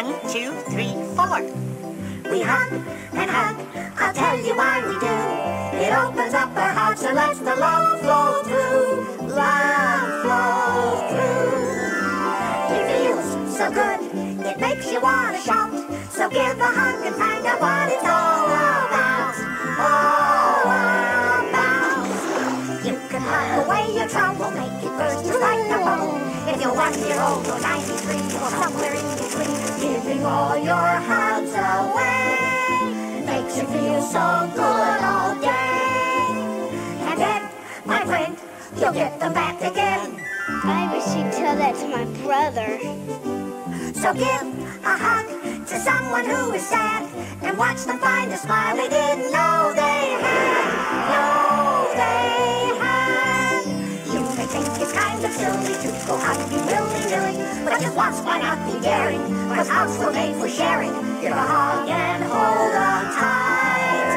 1, 2, 3, 4. We hug and hug, I'll tell you why we do. It opens up our hearts and lets the love flow through. Love flows through. It feels so good, it makes you want to shout. So give a hug and find out what it's all about. All about. You can hug away your trouble, make it burst just like a bubble. If you're 1 year old or 93 or somewhere in between, giving all your hugs away makes you feel so good all day. And then, my friend, you'll get them back again. I wish you'd tell that to my brother. So give a hug to someone who is sad and watch them find a smile they didn't know they had. No. It's kind of silly to go hunting willy-nilly, but just once, why not be daring? Cause hugs were made for sharing. Give a hug and hold on tight.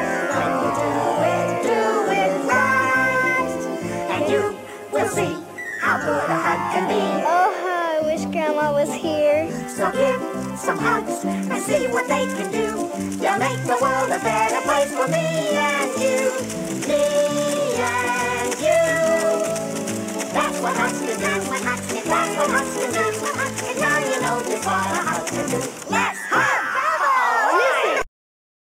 When you do it right, and you will see how good a hug can be. Oh, I wish Grandma was here. So give some hugs and see what they can do. You'll make the world a better place for me and you. Me and you.